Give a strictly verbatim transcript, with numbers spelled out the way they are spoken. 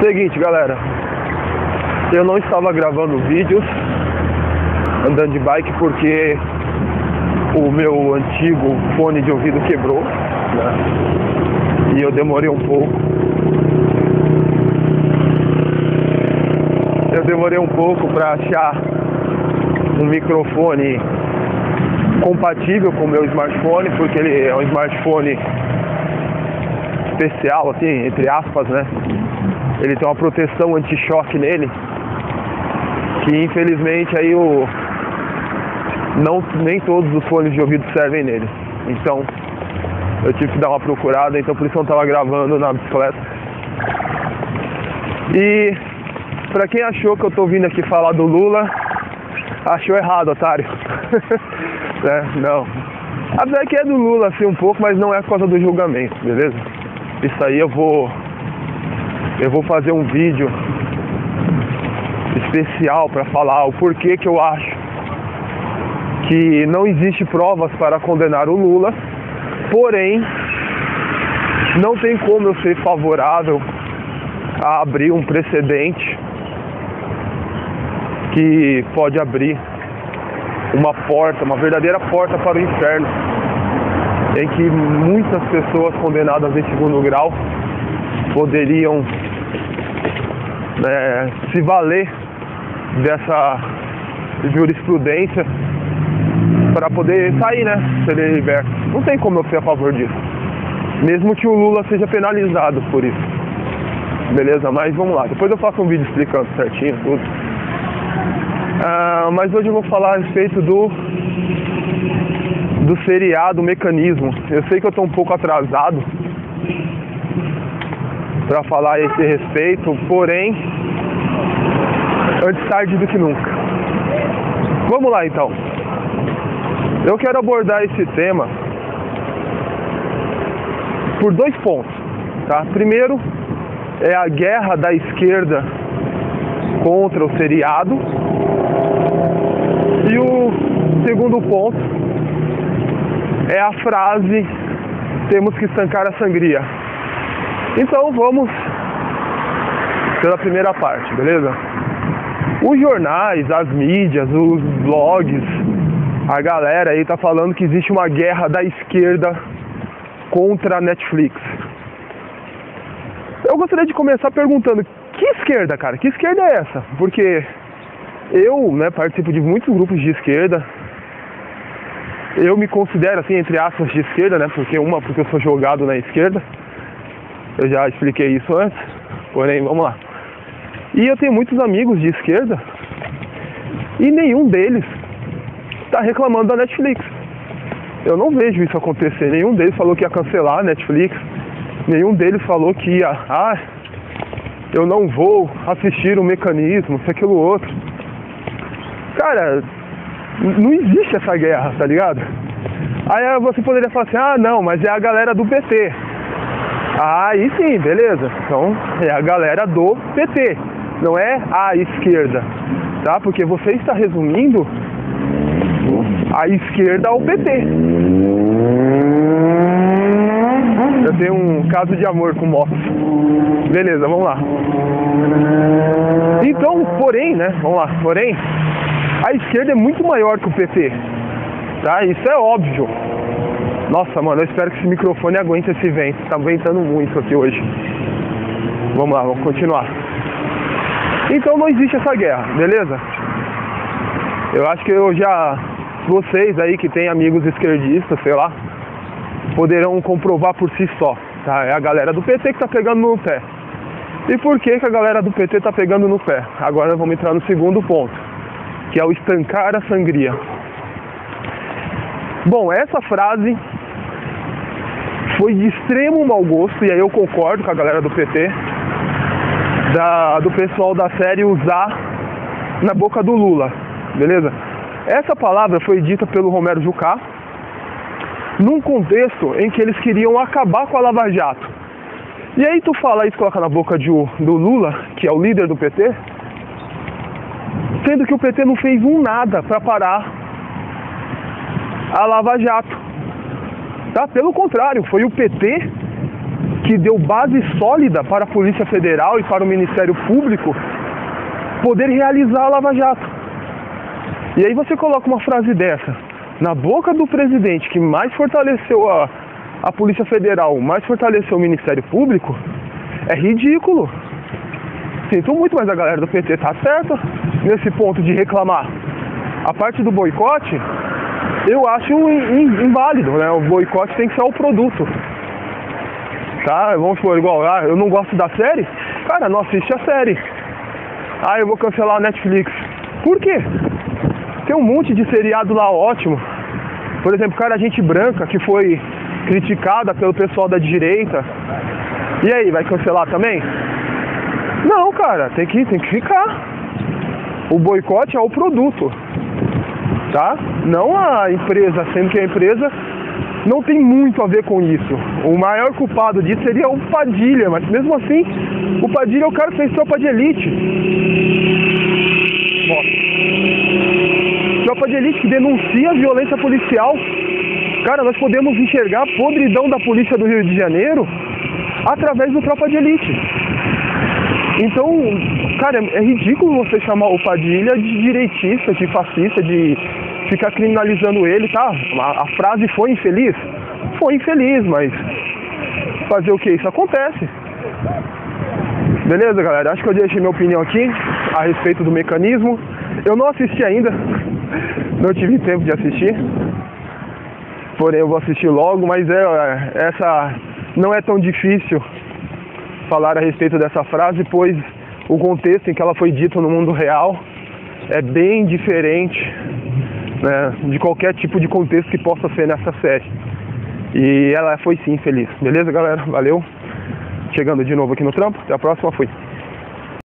Seguinte, galera, eu não estava gravando vídeos andando de bike porque o meu antigo fone de ouvido quebrou, né? E eu demorei um pouco. Eu demorei um pouco para achar um microfone compatível com o meu smartphone, porque ele é um smartphone especial, assim, entre aspas, né? Ele tem uma proteção anti-choque nele, que infelizmente aí o... não, nem todos os fones de ouvido servem nele. Então eu tive que dar uma procurada, então por isso eu não estava gravando na bicicleta. E pra quem achou que eu tô vindo aqui falar do Lula, achou errado, otário. É, não. Apesar que é do Lula assim um pouco, mas não é por causa do julgamento, beleza? Isso aí eu vou... Eu vou fazer um vídeo especial para falar o porquê que eu acho que não existe provas para condenar o Lula, porém não tem como eu ser favorável a abrir um precedente que pode abrir uma porta, uma verdadeira porta para o inferno, em que muitas pessoas condenadas em segundo grau poderiam É, se valer dessa jurisprudência para poder sair, né? Se ele é liberto. Não tem como eu ser a favor disso, mesmo que o Lula seja penalizado por isso. Beleza? Mas vamos lá. Depois eu faço um vídeo explicando certinho tudo. Ah, mas hoje eu vou falar a respeito do do seriado Mecanismo. Eu sei que eu tô um pouco atrasado para falar a esse respeito, porém, antes tarde do que nunca. Vamos lá então. Eu quero abordar esse tema por dois pontos, tá? Primeiro é a guerra da esquerda contra o seriado, e o segundo ponto é a frase "temos que estancar a sangria". Então vamos pela primeira parte, beleza? Os jornais, as mídias, os blogs, a galera aí tá falando que existe uma guerra da esquerda contra a Netflix. Eu gostaria de começar perguntando, que esquerda, cara? Que esquerda é essa? Porque eu, né, participo de muitos grupos de esquerda. Eu me considero, assim, entre aspas, de esquerda, né? Porque uma, porque eu sou jogado na esquerda. Eu já expliquei isso antes, porém, vamos lá. E eu tenho muitos amigos de esquerda e nenhum deles está reclamando da Netflix. Eu não vejo isso acontecer. Nenhum deles falou que ia cancelar a Netflix. Nenhum deles falou que ia... Ah, eu não vou assistir o Mecanismo, isso, aquilo, outro. Cara, não existe essa guerra, tá ligado? Aí você poderia falar assim, ah, não, mas é a galera do P T. Aí sim, beleza. Então é a galera do P T, não é a esquerda, tá? Porque você está resumindo a esquerda ao P T. Eu tenho um caso de amor com moto. Beleza, vamos lá. Então, porém, né? Vamos lá, porém, a esquerda é muito maior que o P T, tá? Isso é óbvio. Nossa, mano, eu espero que esse microfone aguente esse vento. Tá ventando muito aqui hoje. Vamos lá, vamos continuar. Então não existe essa guerra, beleza? Eu acho que eu já... Vocês aí que tem amigos esquerdistas, sei lá, poderão comprovar por si só, tá? É a galera do P T que tá pegando no pé. E por que que a galera do P T tá pegando no pé? Agora vamos entrar no segundo ponto, que é o estancar a sangria. Bom, essa frase foi de extremo mau gosto, e aí eu concordo com a galera do P T, da, do pessoal da série usar na boca do Lula, beleza? Essa palavra foi dita pelo Romero Jucá num contexto em que eles queriam acabar com a Lava Jato. E aí tu fala isso, coloca na boca de, do Lula, que é o líder do P T, sendo que o P T não fez um nada pra parar a Lava Jato, tá? Pelo contrário, foi o P T que deu base sólida para a Polícia Federal e para o Ministério Público poder realizar a Lava Jato. E aí você coloca uma frase dessa na boca do presidente que mais fortaleceu a, a Polícia Federal, mais fortaleceu o Ministério Público, é ridículo. Sinto muito, mas a galera do P T tá certa nesse ponto de reclamar. A parte do boicote, eu acho inválido, né? O boicote tem que ser o produto. Tá? Vamos supor, igual, ah, eu não gosto da série? Cara, não assiste a série. Ah, eu vou cancelar a Netflix. Por quê? Tem um monte de seriado lá ótimo. Por exemplo, cara, a Gente Branca, que foi criticada pelo pessoal da direita. E aí, vai cancelar também? Não, cara, tem que, tem que ficar. O boicote é o produto, tá? Não a empresa, sendo que a empresa não tem muito a ver com isso. O maior culpado disso seria o Padilha, mas mesmo assim, o Padilha é o cara que fez Tropa de Elite. Ó, Tropa de Elite que denuncia a violência policial. Cara, nós podemos enxergar a podridão da polícia do Rio de Janeiro através do Tropa de Elite. Então, cara, é ridículo você chamar o Padilha de direitista, de fascista, de ficar criminalizando ele, tá? A, a frase foi infeliz? Foi infeliz, mas fazer o que? Isso acontece. Beleza, galera? Acho que eu deixei minha opinião aqui a respeito do mecanismo. Eu não assisti ainda, não tive tempo de assistir. Porém, eu vou assistir logo, mas é, essa não é tão difícil falar a respeito dessa frase, pois o contexto em que ela foi dita no mundo real é bem diferente, né, de qualquer tipo de contexto que possa ser nessa série. E ela foi sim feliz. Beleza, galera? Valeu. Chegando de novo aqui no trampo. Até a próxima. Fui.